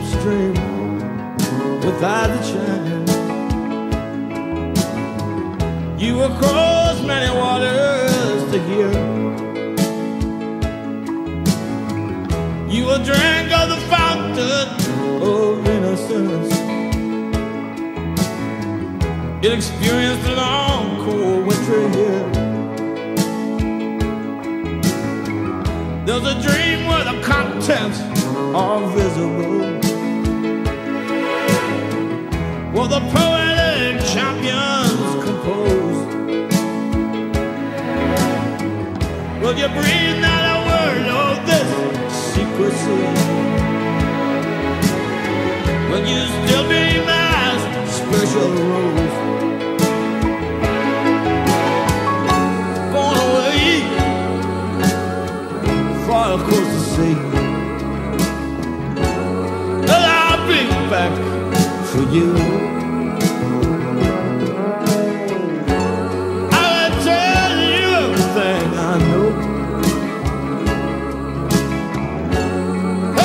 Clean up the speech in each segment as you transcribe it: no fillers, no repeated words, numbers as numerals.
upstream without the chain. You will cross many waters to hear. You will drink of the fountain of innocence. You'll experience the long, cool winter here. There's a dream where the contents are visible, where the poetic champions compose. Will you breathe out a word of this secrecy? Will you still be my special rose? Across the sea, and I'll be back for you. I will tell you everything I know,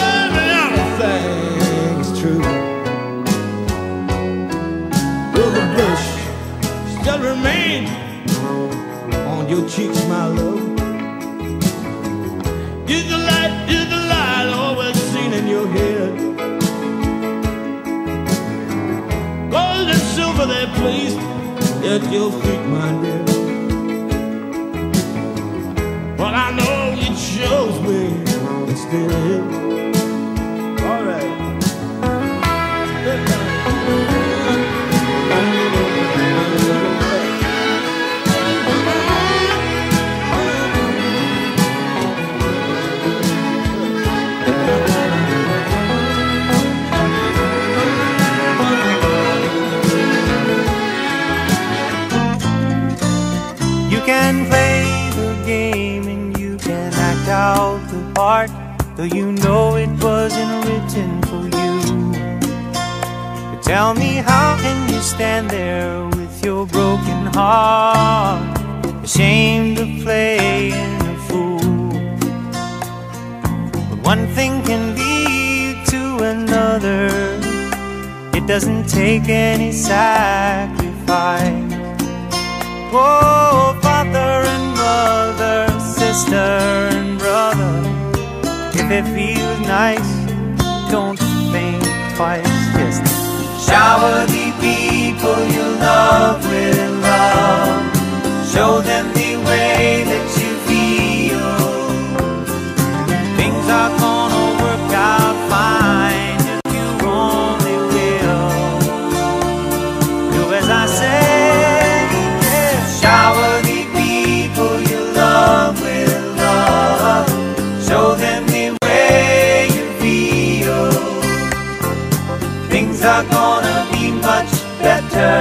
every other thing's true. Will the blush still remain on your cheeks, my love? Is the light always seen in your head? Gold and silver they placed at your feet, my dear. But I know you chose me instead. All right. Out the part, though you know it wasn't written for you. But tell me, how can you stand there with your broken heart, ashamed of playing a fool? But one thing can lead to another. It doesn't take any sacrifice. Oh, father and mother, sister and brother, if it feels nice, don't think twice. Just shower the people you love with love. Show them the way that you feel. Things are gonna work out fine if you only will do as I say. Yeah. Shower the people you love with. Show them the way you feel. Things are gonna be much better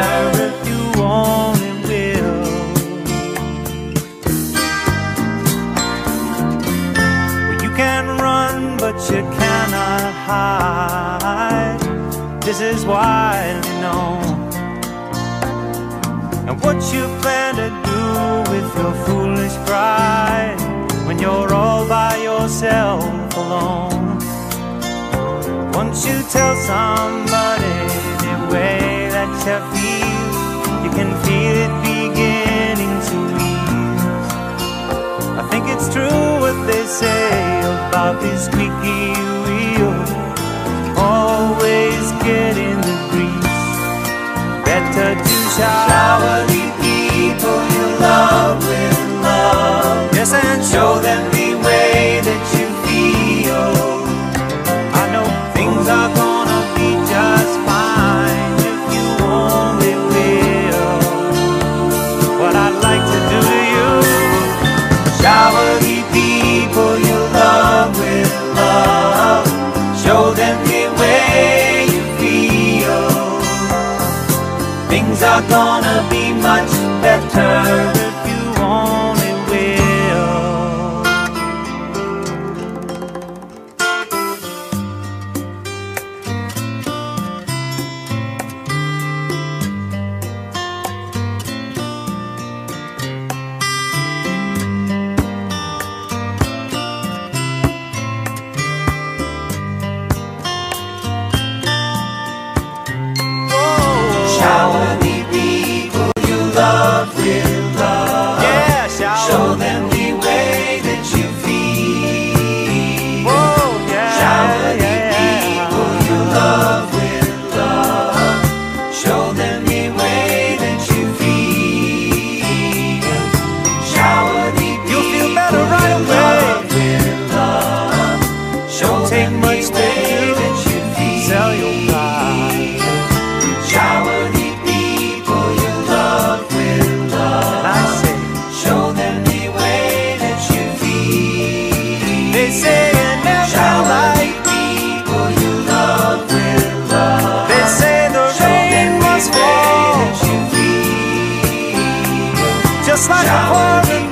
if you only will. Well, you can run, but you cannot hide. This is widely known. And what you plan to do with your foolish pride, when you're all by yourself alone. Won't you tell somebody the way that you feel? You can feel it beginning to ease. I think it's true what they say about this squeaky wheel, always getting the grease. Better to shower the people you love with love. Yes, and show them the way that you feel. I know things are gonna be just fine if you only will. What I'd like to do to you, shower the people you love with love. Show them the way you feel. Things are gonna be much better if you only. just like a